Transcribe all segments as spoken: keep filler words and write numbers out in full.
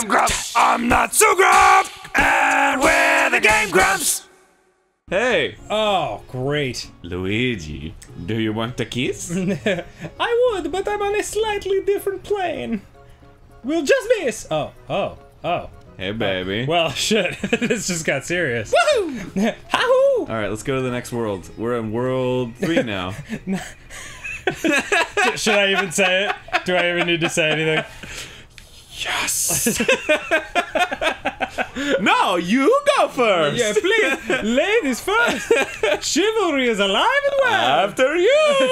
I'm Grump, I'm not so Grump, and we're the Game Grumps! Hey! Oh, great. Luigi, do you want a kiss? I would, but I'm on a slightly different plane. We'll just miss! Oh, oh, oh. Hey, baby. Oh, well, shit. This just got serious. Woohoo! Ha-hoo! Alright, let's go to the next world. We're in world three now. Should I even say it? Do I even need to say anything? Yes! No, you go first! Yeah, please! Ladies first! Chivalry is alive and well! After you!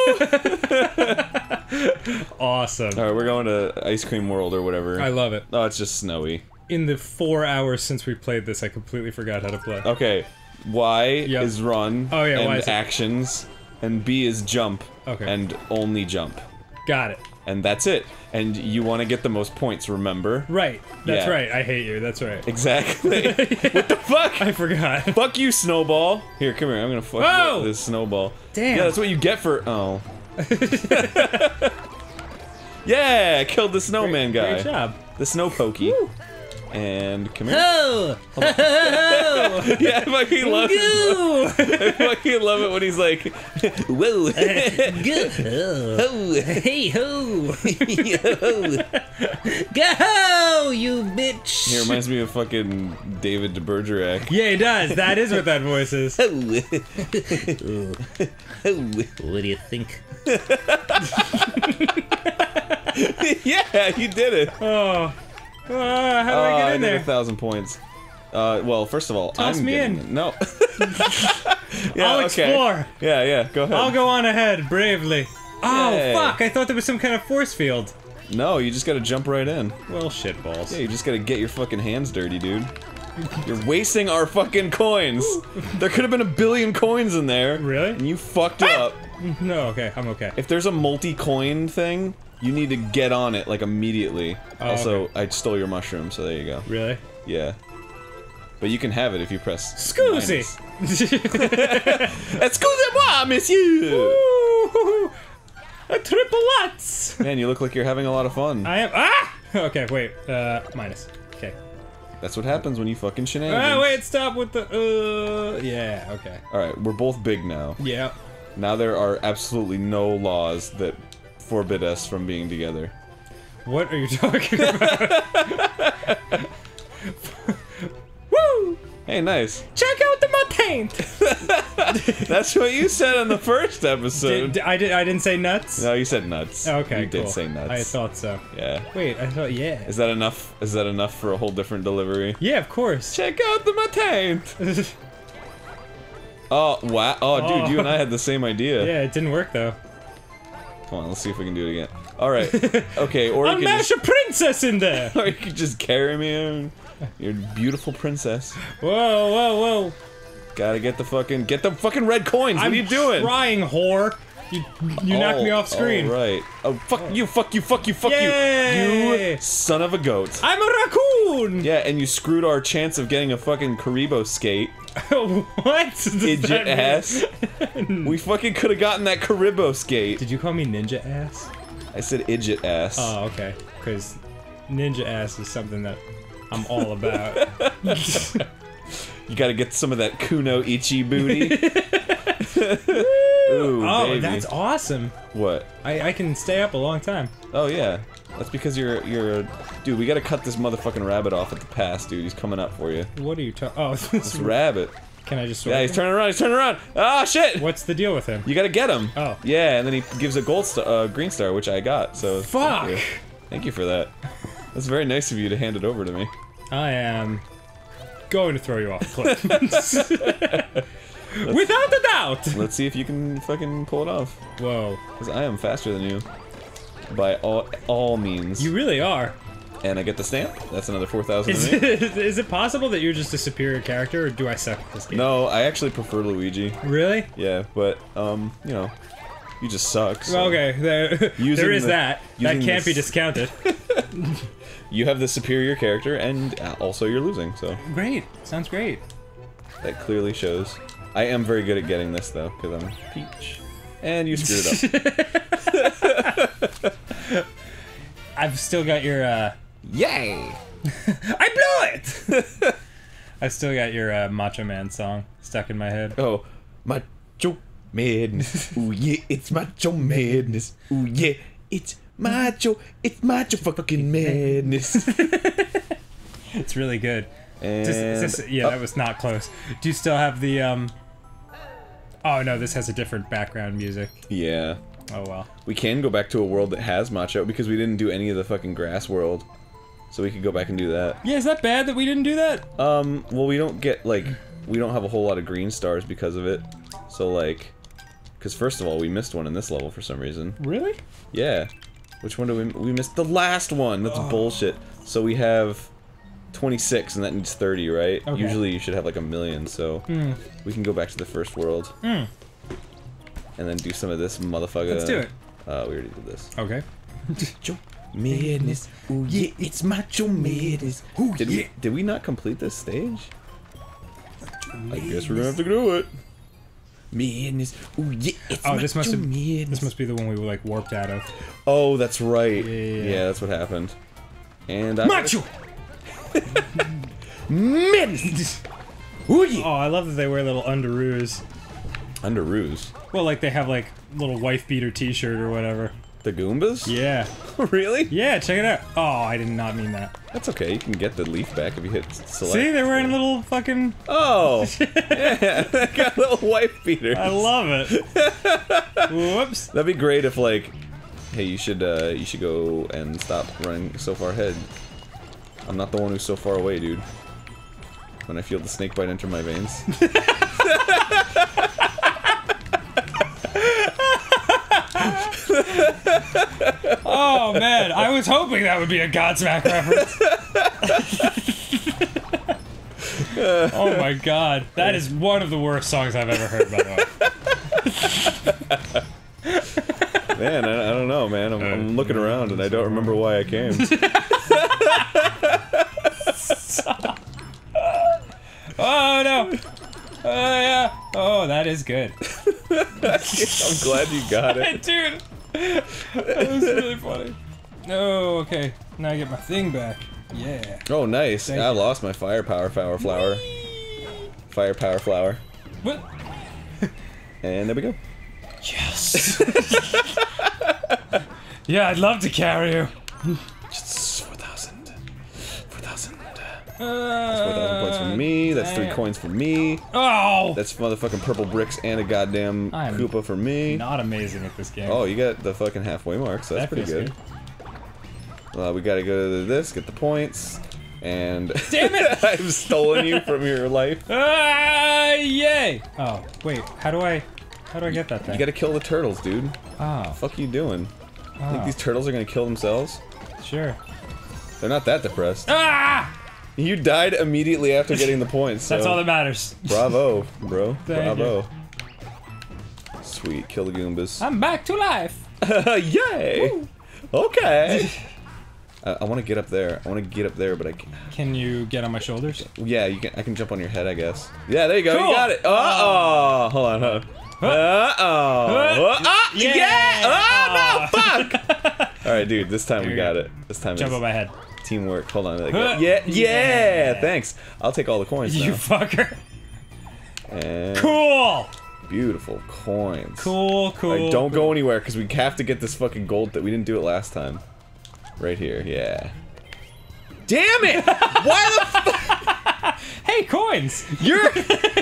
Awesome. Alright, we're going to Ice Cream World or whatever. I love it. Oh, it's just snowy. In the four hours since we played this, I completely forgot how to play. Okay. Y yep. is run. Oh, yeah, and Y is actions. And B is jump. Okay. And only jump. Got it. And that's it. And you want to get the most points, remember? Right. That's yeah. right. I hate you. That's right. Exactly. Yeah. What the fuck? I forgot. Fuck you, Snowball. Here, come here. I'm gonna fuck oh! this Snowball. Damn. Yeah, that's what you get for- oh. Yeah! Killed the snowman great, guy. Great job. The snow pokey. Woo. And come here. Oh! Hold on. Oh! Yeah, I fucking love it. I fucking love it when he's like, whoa! Go! Ho! Hey ho! Go! You bitch! He reminds me of fucking David de Bergerac. Yeah, he does. That is what that voice is. What do you think? Yeah, you did it. Oh. Uh, how do uh, I get in I there? I need a thousand points. Uh, well, first of all, Toss I'm me getting in. It. No. Yeah, I'll explore. Okay. Yeah, yeah, go ahead. I'll go on ahead, bravely. Oh, Yay. Fuck, I thought there was some kind of force field. No, you just gotta jump right in. Well, shit balls. Yeah, you just gotta get your fucking hands dirty, dude. You're wasting our fucking coins. There could have been a billion coins in there. Really? And you fucked it up. No, okay, I'm okay. If there's a multi-coin thing, you need to get on it, like, immediately. Oh, also, okay. I stole your mushroom, so there you go. Really? Yeah. But you can have it if you press... Scusi! Excusez-moi, monsieur! Ooh, a triple lots! Man, you look like you're having a lot of fun. I am- Ah! Okay, wait. Uh, minus. Okay. That's what happens when you fucking shenanigans. Ah, wait, stop with the- Uh... Yeah, okay. Alright, we're both big now. Yeah. Now there are absolutely no laws that forbid us from being together. What are you talking about? Woo! Hey, nice. Check out the, my paint! That's what you said on the first episode. Did, I, did, I didn't say nuts? No, you said nuts. Okay, You cool. did say nuts. I thought so. Yeah. Wait, I thought, yeah. Is that enough? Is that enough for a whole different delivery? Yeah, of course. Check out the, my paint! Oh, wow. Oh, oh, dude, you and I had the same idea. Yeah, it didn't work, though. Come on, let's see if we can do it again. Alright, okay, or I'll mash a princess in there! Or you could just carry me in. You're a beautiful princess. Whoa, whoa, whoa. Gotta get the fucking- get the fucking red coins! I'm what are you doing? Trying, whore! You, you oh, knocked me off screen. Alright. Oh, fuck oh. you, fuck you, fuck you, fuck Yay. you! You son of a goat. I'm a raccoon! Yeah, and you screwed our chance of getting a fucking Kuribo's skate. What? Does Idiot ass. We fucking could have gotten that Kuribo's skate. Did you call me ninja ass? I said idiot ass. Oh, okay. Because ninja ass is something that I'm all about. You gotta get some of that Kuno Ichi booty. Ooh, oh, baby. That's awesome. What? I, I can stay up a long time. Oh, yeah. That's because you're- you're- a... Dude, we gotta cut this motherfucking rabbit off at the pass, dude. He's coming up for you. What are you talking- Oh, this, this rabbit. Can I just- Yeah, he's him? turning around, he's turning around! Ah, shit! What's the deal with him? You gotta get him. Oh. Yeah, and then he gives a gold star- uh, green star, which I got, so- Fuck! Thank you, thank you for that. That's very nice of you to hand it over to me. I am... going to throw you off the cliff. Let's, without a doubt! Let's see if you can fucking pull it off. Whoa. Because I am faster than you. By all, all means. You really are. And I get the stamp. That's another four thousand to me. Is it possible that you're just a superior character, or do I suck at this game? No, I actually prefer Luigi. Really? Yeah, but, um, you know, you just suck, so. Well, okay, there, there is the, that. That can't be discounted. You have the superior character, and also you're losing, so. Great. Sounds great. That clearly shows. I am very good at getting this, though, because I'm Peach. And you screwed it up. I've still got your, uh... Yay! I blew it! I still got your uh, Macho Man song stuck in my head. Oh, Macho Madness. Ooh, yeah, it's Macho Madness. Ooh, yeah, it's Macho. It's Macho fucking Madness. It's really good. And just, just, yeah, uh, that was not close. Do you still have the, um... Oh, no, this has a different background music. Yeah. Oh, well. We can go back to a world that has Macho, because we didn't do any of the fucking grass world. So we could go back and do that. Yeah, is that bad that we didn't do that? Um, well, we don't get, like... We don't have a whole lot of green stars because of it. So, like... Because, first of all, we missed one in this level for some reason. Really? Yeah. Which one do we... We missed the last one! That's oh. bullshit. So we have... twenty-six, and that needs thirty, right? Okay. Usually you should have like a million, so mm. we can go back to the first world. Mm. And then do some of this motherfucker. Let's do it. Uh, we already did this. Okay. Macho Madness. Ooh, yeah, it's Macho Madness. Ooh, did, yeah. we, did we not complete this stage? I guess we're gonna have to do it. Madness. Ooh, yeah, it's oh, this must, have, this must be the one we were like warped out of. Oh, that's right. Yeah, yeah, yeah. yeah that's what happened. And I Macho! Madness. Oh, I love that they wear little underoos. Underoos? Well, like they have like little wife beater t-shirt or whatever. The Goombas? Yeah. Really? Yeah, check it out. Oh, I did not mean that. That's okay, you can get the leaf back if you hit select. See, they're wearing little fucking... Oh! Yeah, they got little wife beaters. I love it. Whoops. That'd be great if like, hey, you should, uh, you should go and stop running so far ahead. I'm not the one who's so far away, dude. When I feel the snake bite enter my veins. Oh, man. I was hoping that would be a Godsmack reference. Oh, my God. That is one of the worst songs I've ever heard, by the way. Man, I, I don't know, man. I'm, I'm looking around, and I don't remember why I came. Oh no! Oh uh, yeah! Oh, that is good. I'm glad you got it. Dude! That was really funny. Oh, okay. Now I get my thing back. Yeah. Oh, nice. Thank I you. lost my firepower flower flower. Firepower flower. What? And there we go. Yes! Yeah, I'd love to carry you. That's four thousand points for me, that's three coins for me. Oh! That's motherfucking purple bricks and a goddamn Koopa for me. Not amazing at this game. Oh, you got the fucking halfway mark, so that's that pretty good. good. Uh, we gotta go to this, get the points, and... Damn it! I've stolen you from your life. Ah, yay! Oh, wait, how do I... How do I get that thing? You gotta kill the turtles, dude. Oh. What the fuck are you doing? Oh. Think these turtles are gonna kill themselves? Sure. They're not that depressed. Ah! You died immediately after getting the points, so... That's all that matters. Bravo, bro. Thank Bravo. You. Sweet, kill the Goombas. I'm back to life! Yay! Woo. Okay! uh, I want to get up there. I want to get up there, but I can't... Can you get on my shoulders? Yeah, you can. I can jump on your head, I guess. Yeah, there you go, cool. You got it! Uh-oh! Hold on, hold on. Uh-oh! Uh-oh! Yeah! yeah. Oh, oh, no, fuck! Alright, dude, this time Here we got go. it. This time Jump it's... on my head. Teamwork. Hold on. Huh. Yeah, yeah, yeah. Thanks. I'll take all the coins. You now. fucker. And cool. Beautiful coins. Cool. Cool. Right, don't cool. go anywhere because we have to get this fucking gold that we didn't do it last time. Right here. Yeah. Damn it! Why the fuck? Hey, coins. You're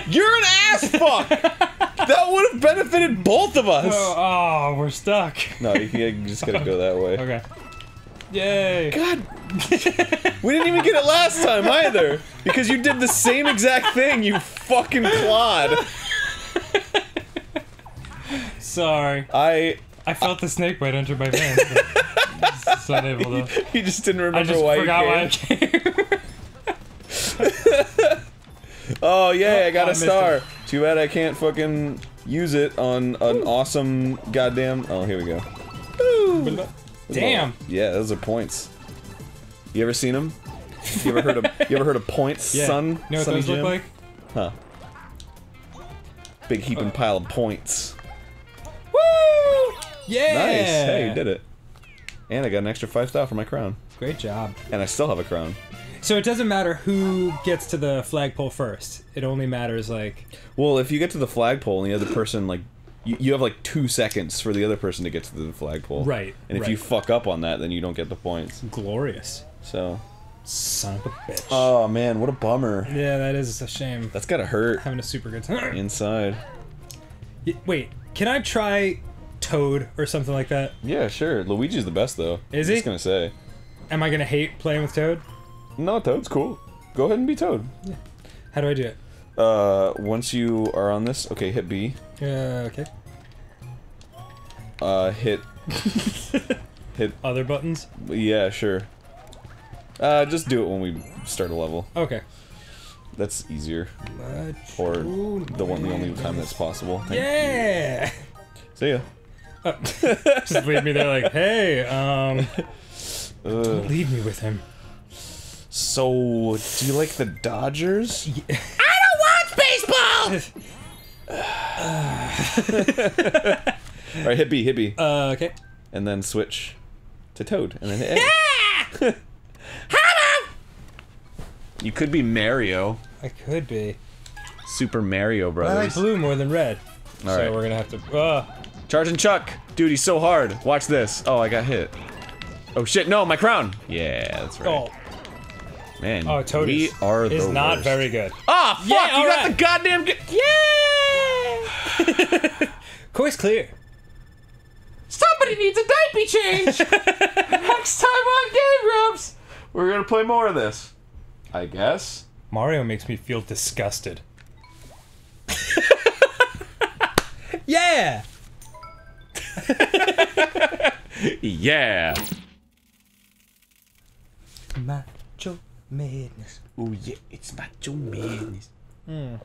you're an ass fuck. That would have benefited both of us. Oh, oh we're stuck. No, you, you just gotta go that way. Okay. Yay! God! We didn't even get it last time either! Because you did the same exact thing, you fucking clod! Sorry. I... I felt I, the snake bite enter my veins. It's unable to... You just didn't remember just why you came. I just forgot why I came. Oh, yay, I got oh, a star! Too bad I can't fucking use it on an Ooh. awesome goddamn... Oh, here we go. Ooh. Damn. Well, yeah, those are points. You ever seen them? You ever heard of You ever heard of points, yeah. son? You know what Sonny those Jim? look like? Huh? Big heaping okay. pile of points. Woo! Yeah. Nice. Hey, you did it. And I got an extra five star for my crown. Great job. And I still have a crown. So it doesn't matter who gets to the flagpole first. It only matters, like... Well, if you get to the flagpole and the other person, like... You, you have, like, two seconds for the other person to get to the flagpole. Right, And if right. you fuck up on that, then you don't get the points. Glorious. So... Son of a bitch. Oh, man, what a bummer. Yeah, that is a shame. That's gotta hurt. Having a super good time. Inside. Y wait, can I try Toad or something like that? Yeah, sure. Luigi's the best, though. Is he? I was gonna say. Am I gonna hate playing with Toad? No, Toad's cool. Go ahead and be Toad. Yeah. How do I do it? Uh, once you are on this, okay, hit B. Uh, okay. Uh, hit... hit... Other buttons? Yeah, sure. Uh, just do it when we start a level. Okay. That's easier. Much or the one, the only time that's possible. Thank yeah! You. See ya. Oh. Just leave me there like, hey, um... Don't leave me with him. So, do you like the Dodgers? Yeah. I don't watch baseball! Alright, hit B, hit B. Uh, okay. And then switch to Toad, and then hit A. Yeah! Hello! You could be Mario. I could be. Super Mario Brothers. I like blue more than red. All right. So we're gonna have to... Uh. Charge and Chuck! Dude, he's so hard. Watch this. Oh, I got hit. Oh shit, no, my crown! Yeah, that's right. Oh. Man, oh, Toad we is, are the is not worst. Very good. Ah, oh, fuck! Yeah, you got right. the goddamn g- Yeah! Course clear. Somebody needs a diaper change! Next time on Game Grumps! We're gonna play more of this. I guess. Mario makes me feel disgusted. Yeah! Yeah! Macho Madness. Oh yeah, it's Macho Madness. Mm.